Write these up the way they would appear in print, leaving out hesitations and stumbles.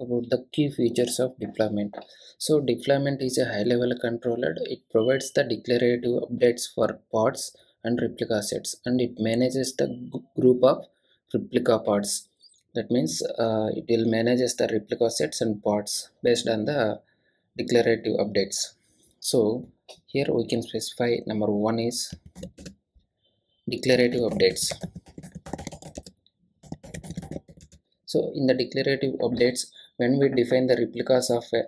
about the key features of deployment. So deployment is a high-level controller. It provides the declarative updates for pods and replica sets, and it manages the group of replica pods. That means it will manage the replica sets and pods based on the declarative updates. So here we can specify number one is declarative updates. So in the declarative updates, when we define the replicas of an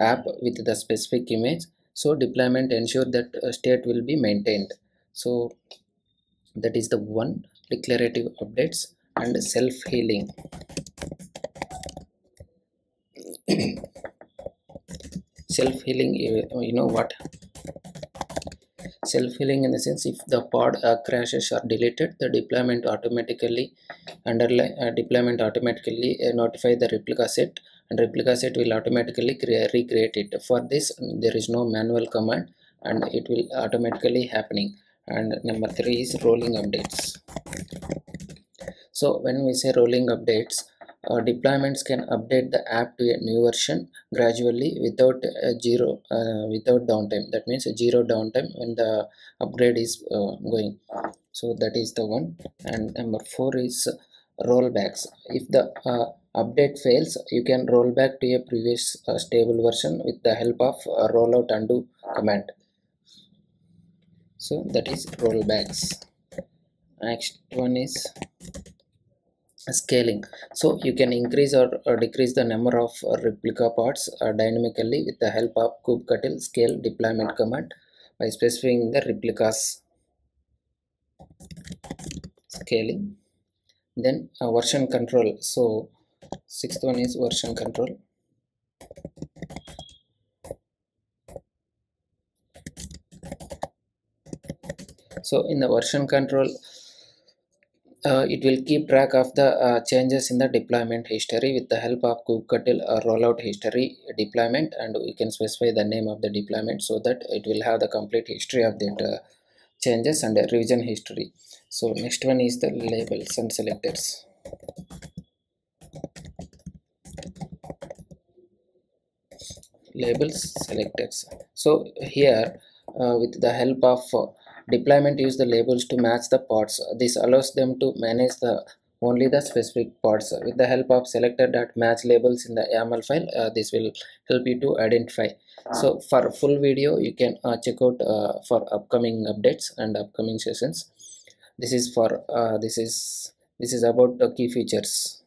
app with the specific image, so deployment ensure that a state will be maintained. So that is the one, declarative updates. And self-healing. Self-healing, you know what? Self-healing in the sense, if the pod crashes or deleted, the deployment automatically notify the replica set, and replica set will automatically recreate it. For this, there is no manual command, and it will automatically happening. And number three is rolling updates. So when we say rolling updates, deployments can update the app to a new version gradually without downtime. That means a zero downtime when the upgrade is going. So that is the one. And number four is rollbacks. If the update fails, you can roll back to a previous stable version with the help of rollout undo command. So that is rollbacks. Next one is scaling. So you can increase or decrease the number of replica pods dynamically with the help of kubectl scale deployment command by specifying the replicas. Scaling. Then version control. So sixth one is version control. So in the version control, it will keep track of the changes in the deployment history with the help of kubectl rollout history deployment, and we can specify the name of the deployment so that it will have the complete history of that changes and revision history. So next one is the labels and selectors. Labels, selectors. So here with the help of deployment use the labels to match the pods. This allows them to manage only the specific pods. With the help of selector.match labels in the YAML file, this will help you to identify. So for full video, you can check out for upcoming updates and upcoming sessions. This is about the key features.